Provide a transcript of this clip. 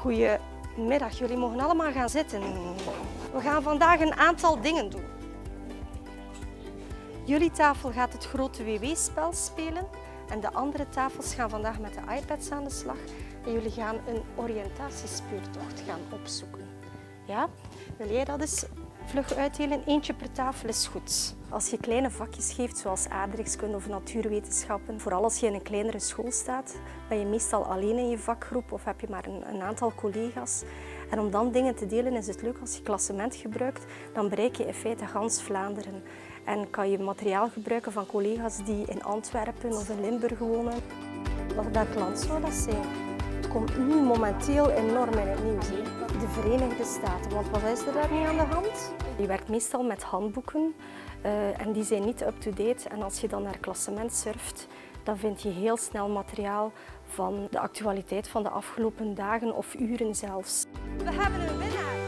Goedemiddag, jullie mogen allemaal gaan zitten. We gaan vandaag een aantal dingen doen. Jullie tafel gaat het grote WW-spel spelen en de andere tafels gaan vandaag met de iPads aan de slag. En jullie gaan een oriëntatiespeurtocht gaan opzoeken. Ja? Wil jij dat eens vlug uitdelen? Eentje per tafel is goed. Als je kleine vakjes geeft, zoals aardrijkskunde of natuurwetenschappen, vooral als je in een kleinere school staat, ben je meestal alleen in je vakgroep of heb je maar een aantal collega's. En om dan dingen te delen is het leuk als je KlasCement gebruikt, dan bereik je in feite gans Vlaanderen. En kan je materiaal gebruiken van collega's die in Antwerpen of in Limburg wonen. Welk land zou dat zijn? Het komt nu momenteel enorm in het nieuws. De Verenigde Staten, want wat is er daar nu aan de hand? Je werkt meestal met handboeken en die zijn niet up-to-date. En als je dan naar KlasCement surft, dan vind je heel snel materiaal van de actualiteit van de afgelopen dagen of uren zelfs. We hebben een winnaar!